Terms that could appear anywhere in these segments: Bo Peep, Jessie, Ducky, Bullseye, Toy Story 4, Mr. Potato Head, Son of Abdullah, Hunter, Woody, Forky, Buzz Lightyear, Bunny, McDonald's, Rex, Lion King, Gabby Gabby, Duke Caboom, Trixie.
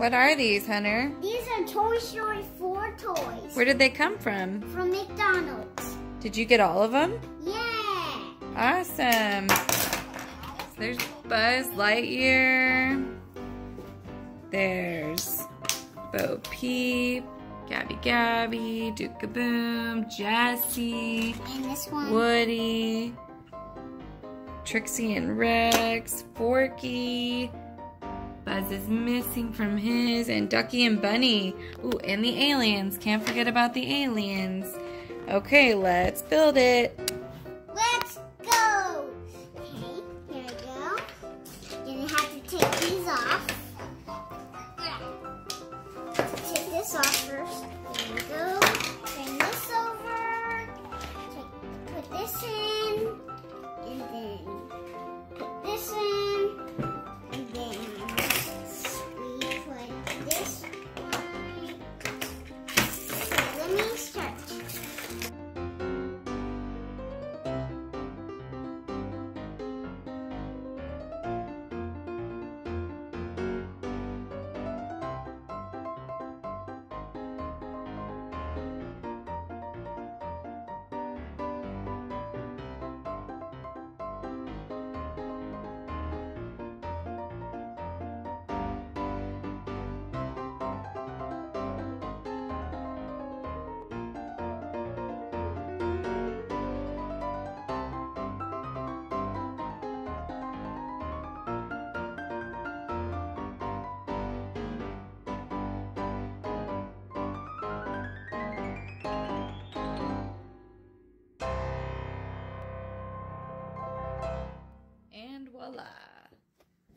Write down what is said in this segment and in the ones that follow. What are these, Hunter? These are Toy Story 4 toys. Where did they come from? From McDonald's. Did you get all of them? Yeah. Awesome. So there's Buzz Lightyear. There's Bo Peep, Gabby Gabby, Duke Caboom, Jessie, and this one. Woody, Trixie and Rex, Forky. Buzz is missing from his, and Ducky and Bunny. Ooh, and the aliens. Can't forget about the aliens. Okay, let's build it. Let's go. Okay, here we go. You're going to have to take these off. Take this off first. There we go. Turn this over. Put this in. And then put this in. And then.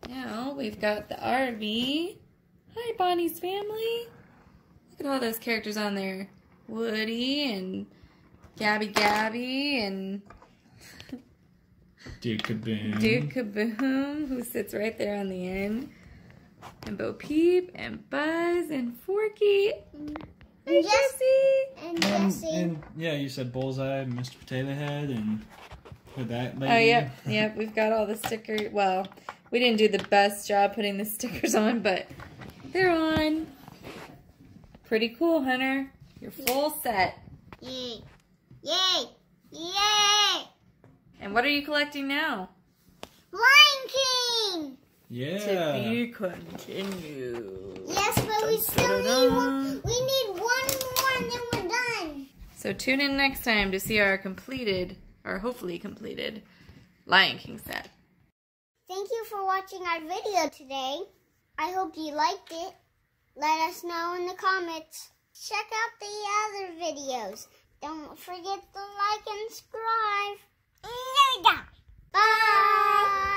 Now we've got the RV. Hi, Bonnie's family. Look at all those characters on there. Woody and Gabby Gabby and Duke Caboom. Duke Caboom, who sits right there on the end. And Bo Peep and Buzz and Forky. And Jessie. And Jessie. And yeah, you said Bullseye and Mr. Potato Head and that lady. Oh, yep. Yep, we've got all the stickers. Well, we didn't do the best job putting the stickers on, but they're on. Pretty cool, Hunter. You're full set. Yay. Yay. Yay. And what are you collecting now? Lion King. Yeah. To be continued. Yes, but we still need one. We need one more and then we're done. So tune in next time to see our completed, or hopefully completed, Lion King set. Thank you for watching our video today. I hope you liked it. Let us know in the comments. Check out the other videos. Don't forget to like and subscribe. Bye!